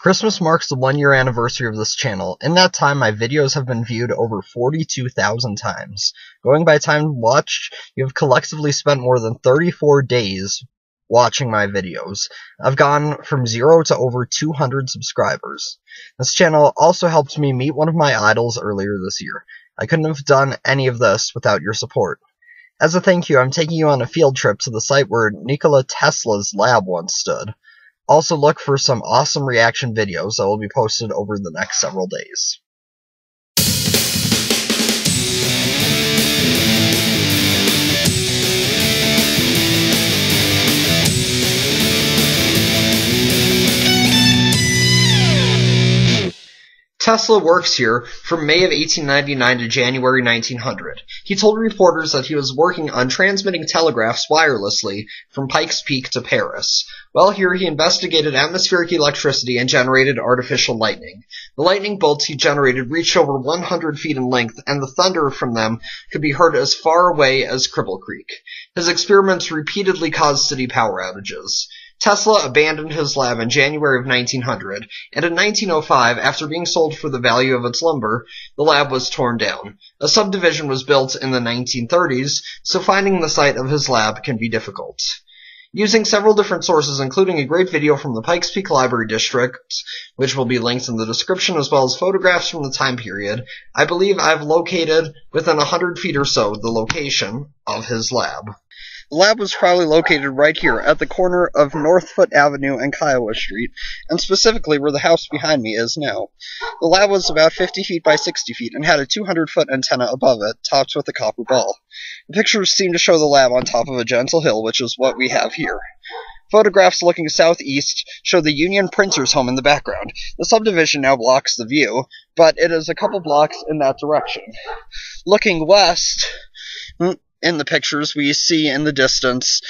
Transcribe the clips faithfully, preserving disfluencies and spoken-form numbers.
Christmas marks the one-year anniversary of this channel. In that time, my videos have been viewed over forty-two thousand times. Going by time watched, you have collectively spent more than thirty-four days watching my videos. I've gone from zero to over two hundred subscribers. This channel also helped me meet one of my idols earlier this year. I couldn't have done any of this without your support. As a thank you, I'm taking you on a field trip to the site where Nikola Tesla's lab once stood. Also look for some awesome reaction videos that will be posted over the next several days. Tesla works here from May of eighteen ninety-nine to January nineteen hundred. He told reporters that he was working on transmitting telegraphs wirelessly from Pikes Peak to Paris. While here, he investigated atmospheric electricity and generated artificial lightning. The lightning bolts he generated reached over one hundred feet in length, and the thunder from them could be heard as far away as Cripple Creek. His experiments repeatedly caused city power outages. Tesla abandoned his lab in January of nineteen hundred, and in nineteen oh five, after being sold for the value of its lumber, the lab was torn down. A subdivision was built in the nineteen thirties, so finding the site of his lab can be difficult. Using several different sources, including a great video from the Pikes Peak Library District, which will be linked in the description, as well as photographs from the time period, I believe I've located, within one hundred feet or so, the location of his lab. The lab was probably located right here at the corner of North Foote Avenue and Kiowa Street, and specifically where the house behind me is now. The lab was about fifty feet by sixty feet and had a two hundred foot antenna above it, topped with a copper ball. The pictures seem to show the lab on top of a gentle hill, which is what we have here. Photographs looking southeast show the Union Printer's home in the background. The subdivision now blocks the view, but it is a couple blocks in that direction. Looking west, in the pictures, we see in the distance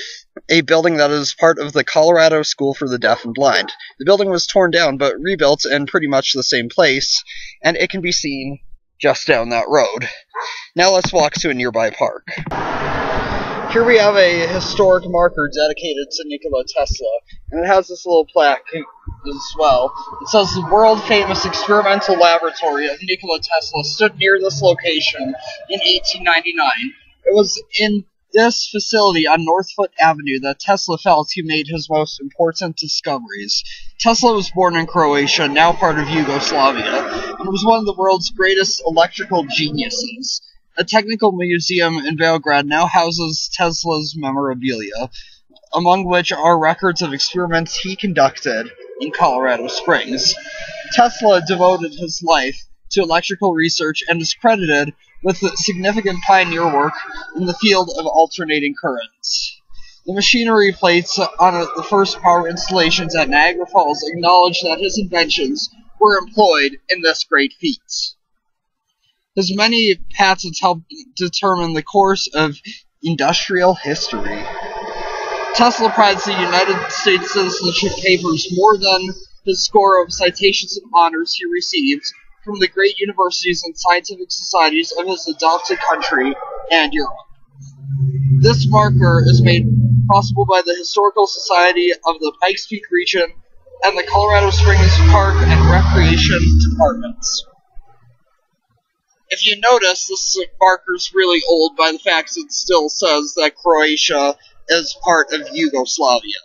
a building that is part of the Colorado School for the Deaf and Blind. The building was torn down but rebuilt in pretty much the same place, and it can be seen just down that road. Now let's walk to a nearby park. Here we have a historic marker dedicated to Nikola Tesla, and it has this little plaque as well. It says the world-famous experimental laboratory of Nikola Tesla stood near this location in eighteen ninety-nine. It was in this facility on North Foote Avenue that Tesla felt he made his most important discoveries. Tesla was born in Croatia, now part of Yugoslavia, and was one of the world's greatest electrical geniuses. A technical museum in Belgrade now houses Tesla's memorabilia, among which are records of experiments he conducted in Colorado Springs. Tesla devoted his life to electrical research and is credited with significant pioneer work in the field of alternating currents. The machinery plates on the first power installations at Niagara Falls acknowledge that his inventions were employed in this great feat. His many patents helped determine the course of industrial history. Tesla prides the United States Citizenship Papers more than his score of citations and honors he received from the great universities and scientific societies of his adopted country and Europe. This marker is made possible by the Historical Society of the Pikes Peak Region and the Colorado Springs Park and Recreation Departments. If you notice, this marker's really old by the fact it still says that Croatia is part of Yugoslavia.